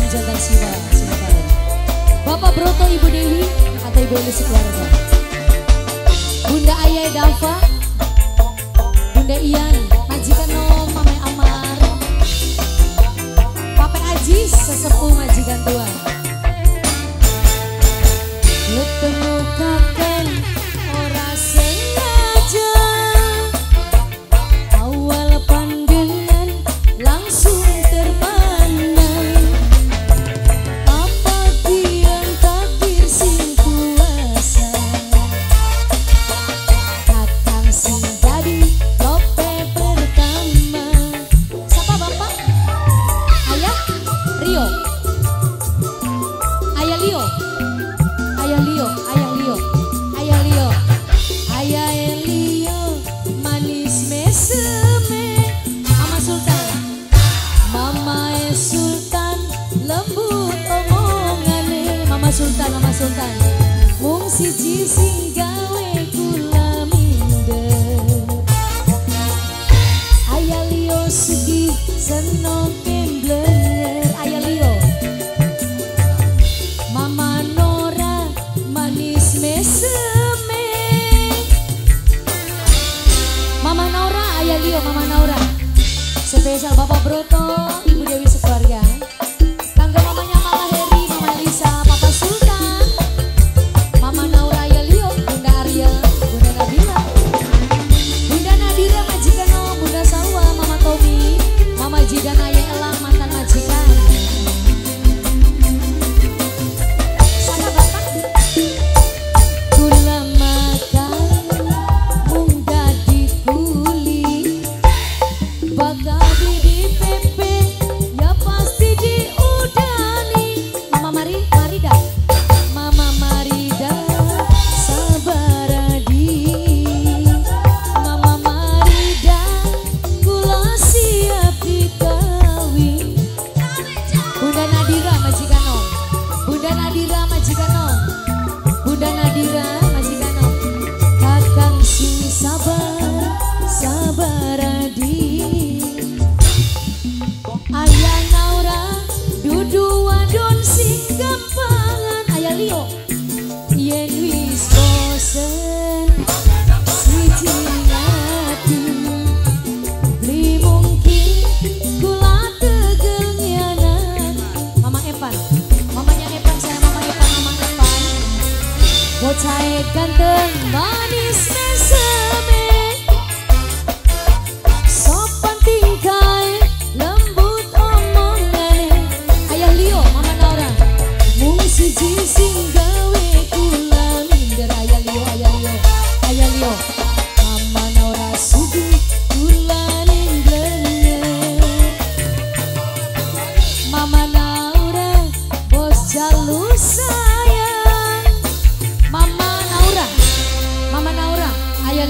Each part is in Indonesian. jantan Siwa, silakan. Bapak Broto, Ibu Dewi atau Ibu Eli sekeluarga, Bunda Ayah Dava, Bunda Ian, majikan nom, Mame Amar, Pape Aji, sesepuh majikan tua. Ketemu kapan ora sengaja, awal pandangan langsung terpana. Apa kian takdir sing kuasa, katang sing jadi lope pertama. Siapa bapak? Ayah Rio, Ayah Leo, Ayah Leo, Ayah Leo, Ayah Leo, Ayah Leo, manis meseme. Mama Sultan, Mama Sultan, lembut omongane. Mama Sultan, Mama Sultan, wong siji sing gawe kula mindeng. Ayah Leo sedih seneng kemblenger. Ayah Leo, Mama Nora manis meseme. Mama Nora, Ayah Leo, Mama Nora. Spesial Bapak Broto, Ibu Dewi sekeluarga. Tangga mamanya Mama Heri, Mama Lisa, Papa Sultan, Mama Naura, Ayah Leo, Bunda Arya, Bunda Nabila, Bunda Nadira majikan om, Bunda Salwa, Mama Tommy, Mama Jidan, Ayah Elang mantan majikan. Sana bapak, kula makan mung dadi kuli, bakal di PP ya pasti diudani. Mama Mari, Marida, Mama Marida, sabar adi. Mama Marida, kula siap dikawin. Bunda Nadira majikan om, Bunda Nadira majikan om, Bunda Nadira majikan om. Kakang sing sabar, sabar adi. Ayah Naura, dudu wadon sing kembangan. Ayah Leo, yen wis bosen siji ati, beli mungkin kula tegel nyanan. Mama Epan, mamanya Epan, saya Mama Epan, Mama Epan. Bocah ganteng manis meseme, sopan tingkai lembut omongane. Ayah Leo, Mama Naura, mung siji sing gawe kula minder. Ayah Leo, Ayah Leo, Ayah Leo, Mama Naura sugih kula ning blenger. Mama Naura, bos jalu sayang. Mama Naura, Mama Naura, Ayah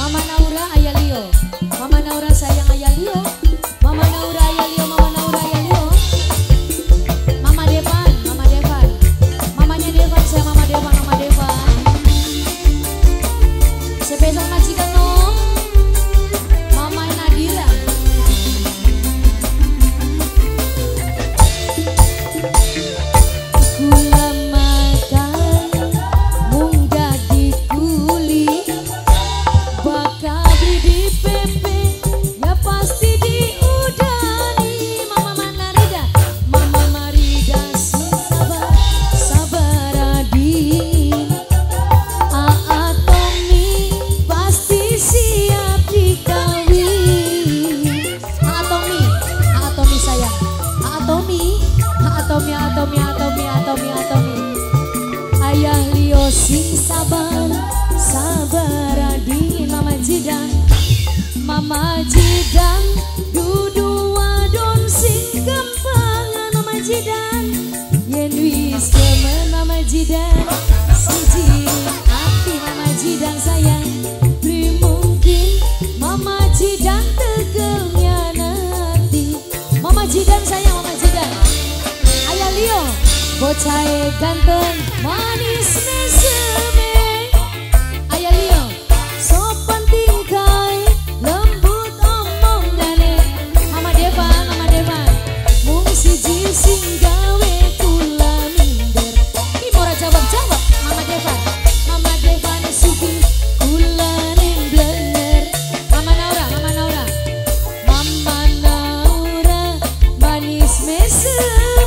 Mama Naura, Ayah Leo, Mama Naura sayang Ayah Leo, Mama Naura, Ayah Leo, Mama Naura, Ayah Leo. Mama Devan, Mama Devan, mamanya Devan, saya Mama Devan, Mama Devan. Spesial majikan om, Mama Nadira. Kula makan mung dadi kuli, bakal di PP ya pasti diudani. Mama Manarida, Mama Marida, sabar, sabar adi. Aa Tommy pasti siap dikawin. Aa Tommy sayang, Aa Tommy, Aa Tommy, Aa Tommy, Aa Tommy, Aa Tommy, Aa Tommy. Ayah Leo sing sabar, sabar adi. Mama Jidan, Mama Jidan, dudu wadon sing kembangan. Mama Jidan, yen wis temen Mama Jidan, siji ati. Mama Jidan sayang, beri mungkin Mama Jidan tegelnya nanti. Mama Jidan sayang, Mama Jidan. Ayah Leo, bocah ganteng manis meseme. Ayah Leo, sopan tingkai lembut omongane. Mama Devan, Mama Devan, mung siji sing mesra.